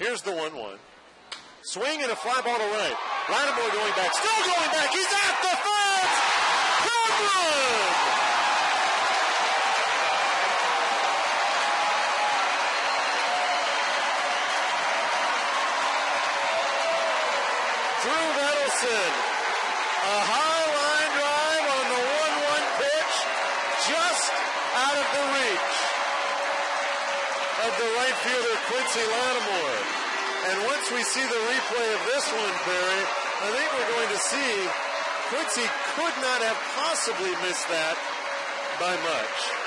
Here's the 1-1. Swing and a fly ball to right. Lattimore going back. Still going back. He's at the fence. Home run. Drew Vettleson. A high line drive on the 1-1 pitch. Just out of the reach of the right fielder, Quincy Lattimore. And once we see the replay of this one, Barry, I think we're going to see Quincy could not have possibly missed that by much.